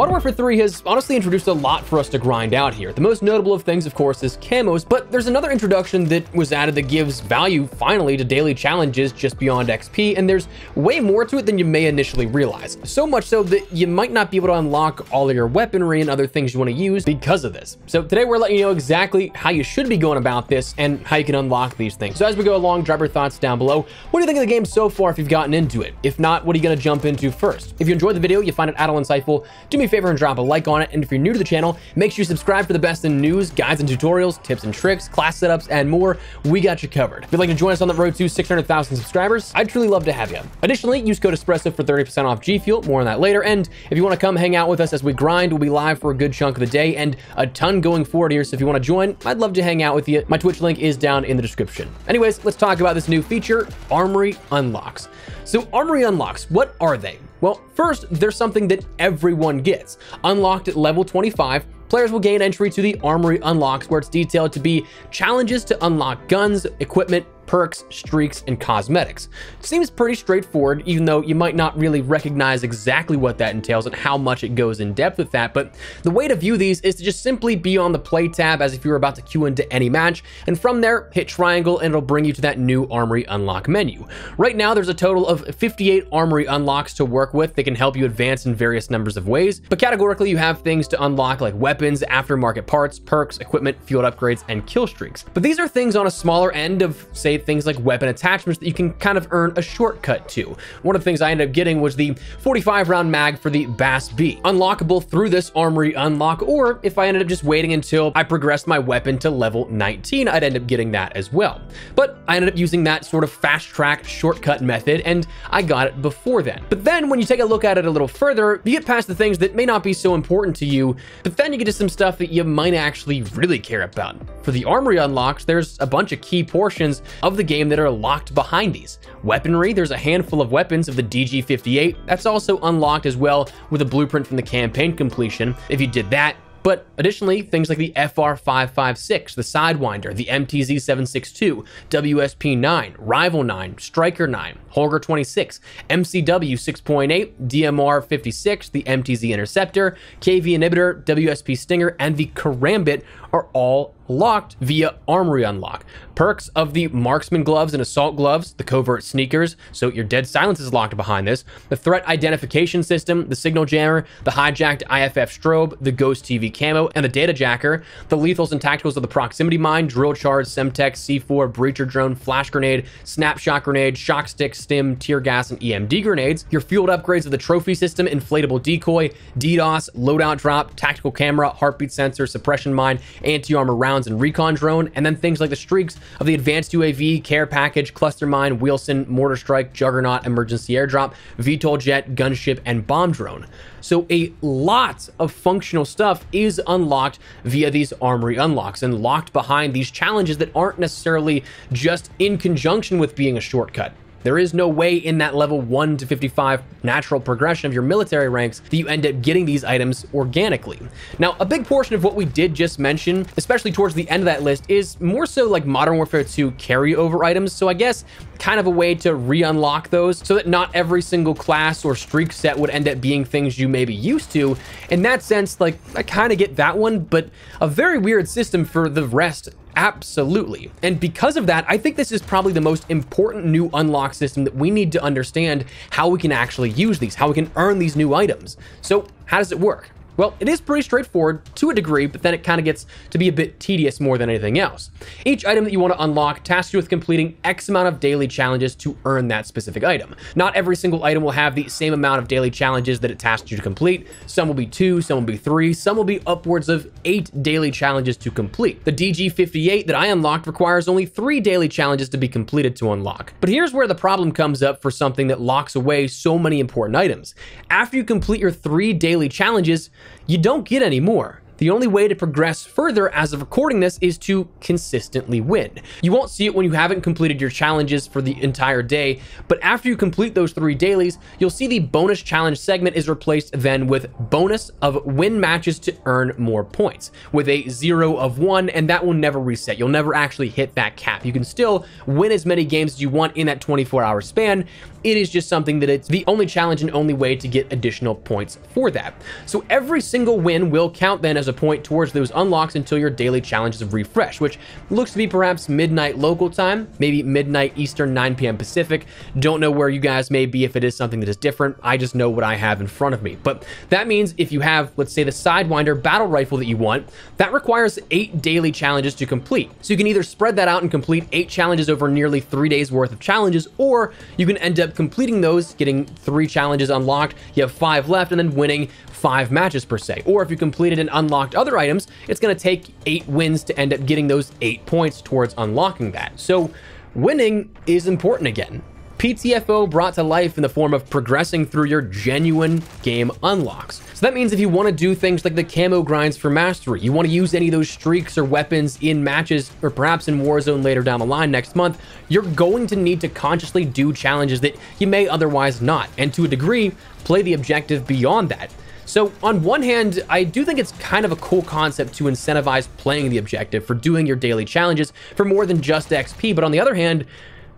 Modern Warfare 3 has honestly introduced a lot for us to grind out here. The most notable of things, of course, is camos, but there's another introduction that was added that gives value, finally, to daily challenges just beyond XP, and there's way more to it than you may initially realize. So much so that you might not be able to unlock all of your weaponry and other things you want to use because of this. So today we're letting you know exactly how you should be going about this and how you can unlock these things. So as we go along, drop your thoughts down below. What do you think of the game so far if you've gotten into it? If not, what are you going to jump into first? If you enjoyed the video, you find it at all insightful, do me a favor and drop a like on it. And if you're new to the channel, make sure you subscribe for the best in news, guides and tutorials, tips and tricks, class setups, and more. We got you covered. If you'd like to join us on the road to 600,000 subscribers, I'd truly love to have you. Additionally, use code Espresso for 30% off G Fuel. More on that later. And if you want to come hang out with us as we grind, we'll be live for a good chunk of the day and a ton going forward here. So if you want to join, I'd love to hang out with you. My Twitch link is down in the description. Anyways, let's talk about this new feature, Armory Unlocks. So Armory Unlocks, what are they? Well, first, there's something that everyone gets. Unlocked at level 25, players will gain entry to the Armory Unlocks, where it's detailed to be challenges to unlock guns, equipment, perks, streaks, and cosmetics. Seems pretty straightforward, even though you might not really recognize exactly what that entails and how much it goes in depth with that, but the way to view these is to just simply be on the play tab as if you were about to queue into any match, and from there, hit triangle and it'll bring you to that new Armory Unlock menu. Right now, there's a total of 58 Armory Unlocks to work with. They can help you advance in various numbers of ways, but categorically, you have things to unlock like weapons, aftermarket parts, perks, equipment, field upgrades, and kill streaks. But these are things on a smaller end of, say, things like weapon attachments that you can kind of earn a shortcut to. One of the things I ended up getting was the 45 round mag for the BAS-B, unlockable through this Armory Unlock, or if I ended up just waiting until I progressed my weapon to level 19, I'd end up getting that as well. But I ended up using that sort of fast track shortcut method and I got it before then. But then when you take a look at it a little further, you get past the things that may not be so important to you, but then you get to some stuff that you might actually really care about. For the Armory Unlocks, there's a bunch of key portions of the game that are locked behind these. Weaponry, there's a handful of weapons of the DG58. That's also unlocked as well with a blueprint from the campaign completion if you did that. But additionally, things like the FR556, the Sidewinder, the MTZ762, WSP9, Rival 9, Striker 9, Holger 26, MCW 6.8, DMR56, the MTZ Interceptor, KV Inhibitor, WSP Stinger, and the Karambit are all locked via Armory Unlock. Perks of the Marksman Gloves and Assault Gloves, the Covert Sneakers, so your Dead Silence is locked behind this, the Threat Identification System, the Signal Jammer, the Hijacked IFF Strobe, the Ghost TV Camo, and the Data Jacker, the Lethals and Tacticals of the Proximity Mine, Drill Charge, Semtex, C4, Breacher Drone, Flash Grenade, Snapshot Grenade, Shock Stick, Stim, Tear Gas, and EMD Grenades, your Field Upgrades of the Trophy System, Inflatable Decoy, DDoS, Loadout Drop, Tactical Camera, Heartbeat Sensor, Suppression Mine, Anti-Armor Rounds, and recon drone, and then things like the streaks of the advanced UAV, care package, cluster mine, Wilson, mortar strike, juggernaut, emergency airdrop, VTOL jet, gunship, and bomb drone. So a lot of functional stuff is unlocked via these Armory Unlocks and locked behind these challenges that aren't necessarily just in conjunction with being a shortcut. There is no way in that level 1 to 55 natural progression of your military ranks that you end up getting these items organically. Now, a big portion of what we did just mention, especially towards the end of that list, is more so like Modern Warfare 2 carryover items. So I guess kind of a way to re-unlock those so that not every single class or streak set would end up being things you may be used to. In that sense, like, I kind of get that one, but a very weird system for the rest. Absolutely. And because of that, I think this is probably the most important new unlock system that we need to understand how we can actually use these, how we can earn these new items. So how does it work? Well, it is pretty straightforward to a degree, but then it kind of gets to be a bit tedious more than anything else. Each item that you want to unlock tasks you with completing X amount of daily challenges to earn that specific item. Not every single item will have the same amount of daily challenges that it tasks you to complete. Some will be 2, some will be 3, some will be upwards of 8 daily challenges to complete. The DG58 that I unlocked requires only 3 daily challenges to be completed to unlock. But here's where the problem comes up for something that locks away so many important items. After you complete your 3 daily challenges, you don't get any more. The only way to progress further as of recording this is to consistently win. You won't see it when you haven't completed your challenges for the entire day, but after you complete those 3 dailies, you'll see the bonus challenge segment is replaced then with bonus of win matches to earn more points with a 0 of 1, and that will never reset. You'll never actually hit that cap. You can still win as many games as you want in that 24-hour span. It is just something that it's the only challenge and only way to get additional points for that. So every single win will count then as a point towards those unlocks until your daily challenges refresh, which looks to be perhaps midnight local time, maybe midnight Eastern, 9 p.m. Pacific. Don't know where you guys may be if it is something that is different. I just know what I have in front of me. But that means if you have, let's say, the Sidewinder battle rifle that you want, that requires 8 daily challenges to complete. So you can either spread that out and complete 8 challenges over nearly 3 days worth of challenges, or you can end up completing those, getting 3 challenges unlocked, you have 5 left, and then winning 5 matches per se. Or if you completed and unlocked other items, it's going to take 8 wins to end up getting those 8 points towards unlocking that. So winning is important again. PTFO brought to life in the form of progressing through your genuine game unlocks. So that means if you want to do things like the camo grinds for mastery, you want to use any of those streaks or weapons in matches, or perhaps in Warzone later down the line next month, you're going to need to consciously do challenges that you may otherwise not, and to a degree, play the objective beyond that. So on one hand, I do think it's kind of a cool concept to incentivize playing the objective for doing your daily challenges for more than just XP, but on the other hand,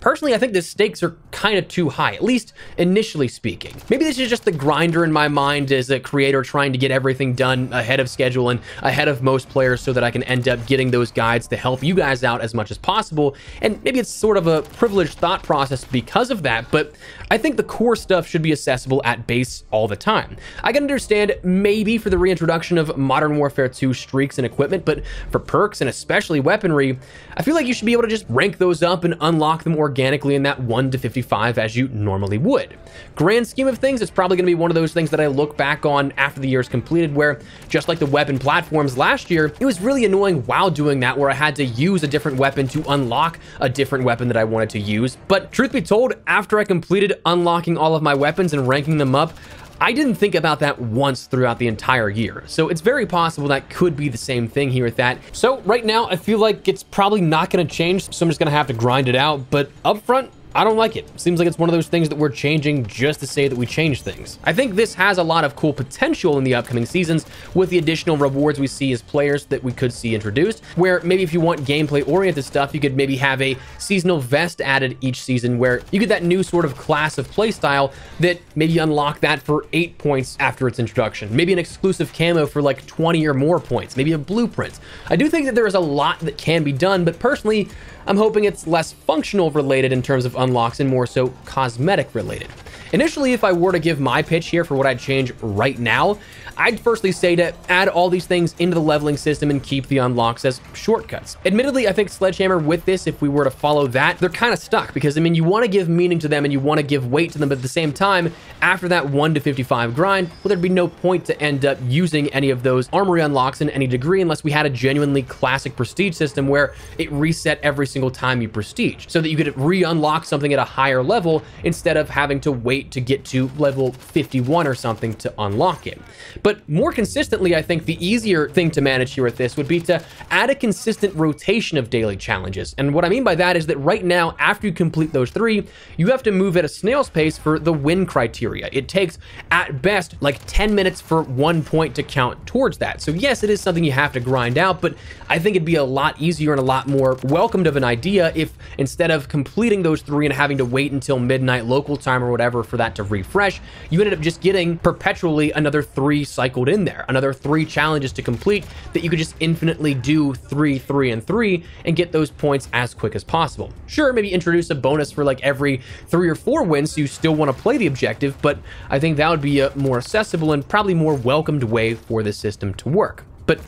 personally, I think the stakes are kind of too high, at least initially speaking. Maybe this is just the grinder in my mind as a creator trying to get everything done ahead of schedule and ahead of most players so that I can end up getting those guides to help you guys out as much as possible. And maybe it's sort of a privileged thought process because of that, but I think the core stuff should be accessible at base all the time. I can understand maybe for the reintroduction of Modern Warfare 2 streaks and equipment, but for perks and especially weaponry, I feel like you should be able to just rank those up and unlock them organically in that 1 to 55 as you normally would. Grand scheme of things, it's probably going to be one of those things that I look back on after the year's completed where, just like the weapon platforms last year, it was really annoying while doing that where I had to use a different weapon to unlock a different weapon that I wanted to use. But truth be told, after I completed unlocking all of my weapons and ranking them up, I didn't think about that once throughout the entire year. So it's very possible that could be the same thing here with that. So right now, I feel like it's probably not gonna change, so I'm just gonna have to grind it out. But up front, I don't like it. Seems like it's one of those things that we're changing just to say that we change things. I think this has a lot of cool potential in the upcoming seasons with the additional rewards we see as players that we could see introduced, where maybe if you want gameplay-oriented stuff, you could maybe have a seasonal vest added each season where you get that new sort of class of playstyle that maybe unlock that for 8 points after its introduction. Maybe an exclusive camo for like 20 or more points, maybe a blueprint. I do think that there is a lot that can be done, but personally, I'm hoping it's less functional related in terms of unlocks and more so cosmetic related. Initially, if I were to give my pitch here for what I'd change right now, I'd firstly say to add all these things into the leveling system and keep the unlocks as shortcuts. Admittedly, I think Sledgehammer with this, if we were to follow that, they're kind of stuck because, I mean, you want to give meaning to them and you want to give weight to them, but at the same time, after that 1 to 55 grind, well, there'd be no point to end up using any of those armory unlocks in any degree unless we had a genuinely classic prestige system where it reset every single time you prestige so that you could re-unlock something at a higher level instead of having to wait to get to level 51 or something to unlock it. But more consistently, I think the easier thing to manage here with this would be to add a consistent rotation of daily challenges. And what I mean by that is that right now, after you complete those 3, you have to move at a snail's pace for the win criteria. It takes at best like 10 minutes for 1 point to count towards that. So yes, it is something you have to grind out, but I think it'd be a lot easier and a lot more welcomed of an idea if instead of completing those 3 and having to wait until midnight local time or whatever for that to refresh, you ended up just getting perpetually another 3 cycled in there, another 3 challenges to complete that you could just infinitely do 3, 3, and 3 and get those points as quick as possible. Sure, maybe introduce a bonus for like every 3 or 4 wins so you still want to play the objective, but I think that would be a more accessible and probably more welcomed way for this system to work. But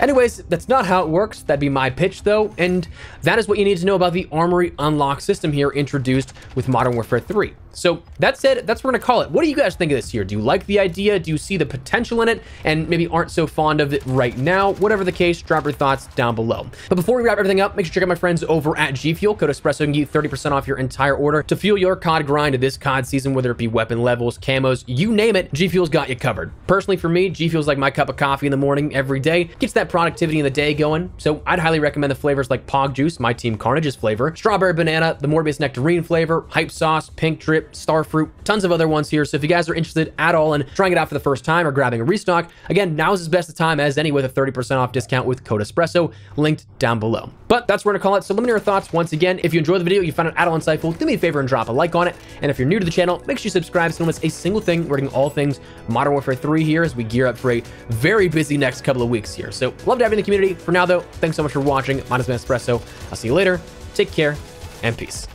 Anyways, that's not how it works. That'd be my pitch though, and that is what you need to know about the Armory unlock system here introduced with Modern Warfare 3. So that said, that's what we're gonna call it. What do you guys think of this here? Do you like the idea? Do you see the potential in it and maybe aren't so fond of it right now? Whatever the case, drop your thoughts down below. But before we wrap everything up, make sure to check out my friends over at G Fuel. Code Espresso can get you 30% off your entire order to fuel your COD grind this COD season, whether it be weapon levels, camos, you name it, G Fuel's got you covered. Personally for me, G Fuel's like my cup of coffee in the morning every day. Gets that productivity in the day going. So I'd highly recommend the flavors like Pog Juice, my team Carnage's flavor, Strawberry Banana, the Morbius Nectarine flavor, Hype Sauce, Pink Drip, Starfruit, tons of other ones here. So if you guys are interested at all in trying it out for the first time or grabbing a restock, again, now's as best a time as any with a 30% off discount with code Espresso linked down below. But that's where to call it. So let me know your thoughts. Once again, if you enjoyed the video, you found it at all insightful, do me a favor and drop a like on it. And if you're new to the channel, make sure you subscribe so you don't miss a single thing. We're doing all things Modern Warfare 3 here as we gear up for a very busy next couple of weeks here. So love to have you in the community. For now though, thanks so much for watching. My name's Espresso. I'll see you later. Take care and peace.